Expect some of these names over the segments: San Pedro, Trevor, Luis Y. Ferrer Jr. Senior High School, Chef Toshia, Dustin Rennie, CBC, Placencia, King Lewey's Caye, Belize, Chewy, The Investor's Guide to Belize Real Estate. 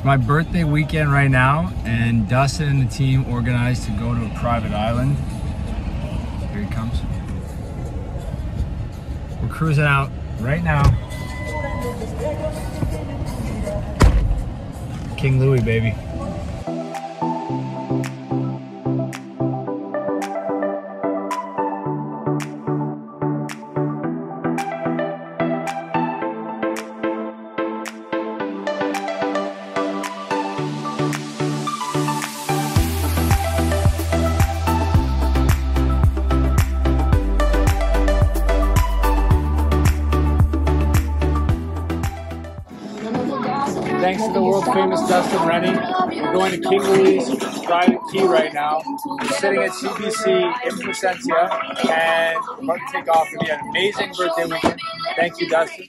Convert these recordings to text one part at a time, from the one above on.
It's my birthday weekend right now, and Dustin and the team organized to go to a private island. Here he comes. We're cruising out right now. King Lewey, baby. Thanks to the world-famous Dustin Rennie. We're going to King Lewey's Caye right now. We're sitting at CBC in Placencia, and we're about to take off. It'll be an amazing birthday weekend. Thank you, Dustin.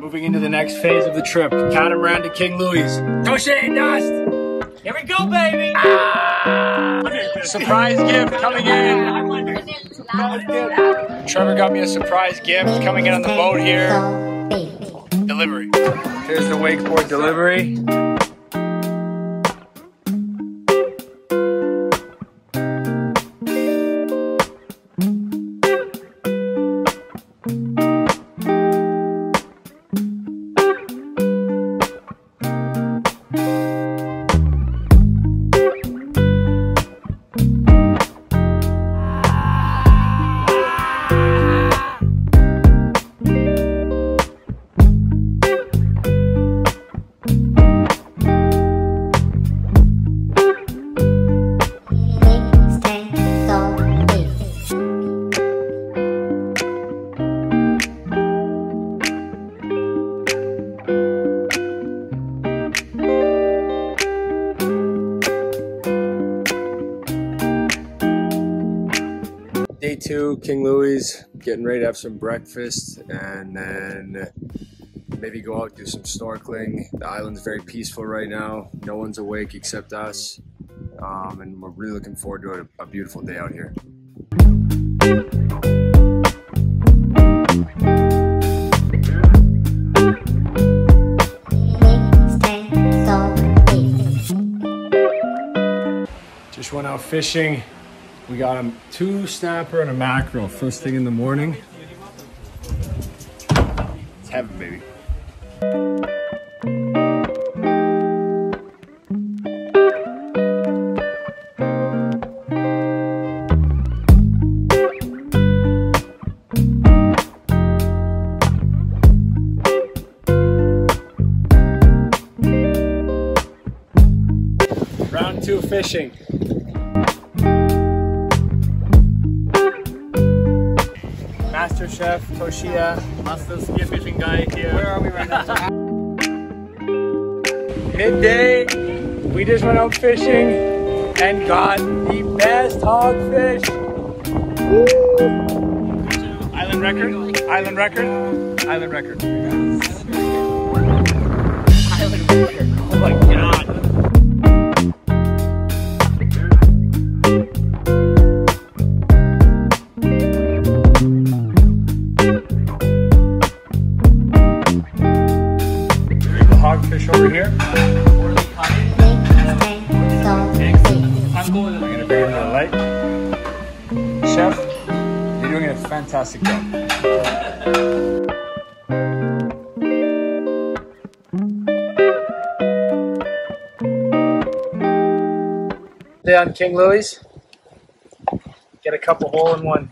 Moving into the next phase of the trip. Catamaran to King Lewey's. Toshia, Dust! Here we go, baby! Ah! Surprise gift coming in. Trevor got me a surprise gift coming in on the boat here. Delivery. Here's the wakeboard delivery. Day two, King Lewey's, getting ready to have some breakfast and then maybe go out, do some snorkeling. The island's very peaceful right now. No one's awake except us. And we're really looking forward to a beautiful day out here. Just went out fishing. We got him 2 snapper and a mackerel first thing in the morning. It's heaven, baby. Round 2 fishing. Master Chef Toshia, master spear fishing guy here. Where are we right now? Midday, we just went out fishing and got the best hogfish. Woo! Island record, island record, island record. Island record, oh my god. Fish over here. I'm going to bring another light. Chef, you're doing a fantastic job. Today on King Lewey's, get a couple hole-in-one.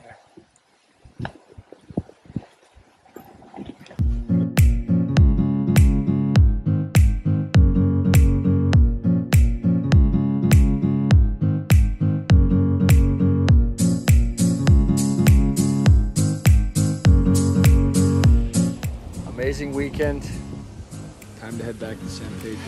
Amazing weekend. Time to head back to San Pedro.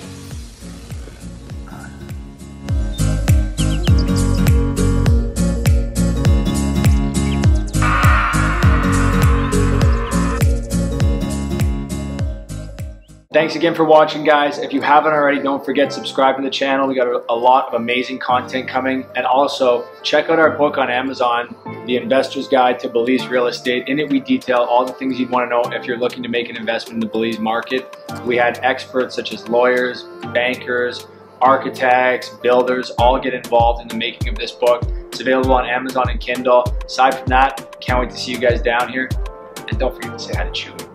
Thanks again for watching, guys. If you haven't already, don't forget to subscribe to the channel. We got a lot of amazing content coming. And also, check out our book on Amazon, The Investor's Guide to Belize Real Estate. In it, we detail all the things you'd want to know if you're looking to make an investment in the Belize market. We had experts such as lawyers, bankers, architects, builders, all get involved in the making of this book. It's available on Amazon and Kindle. Aside from that, can't wait to see you guys down here. And don't forget to say hi to Chewy.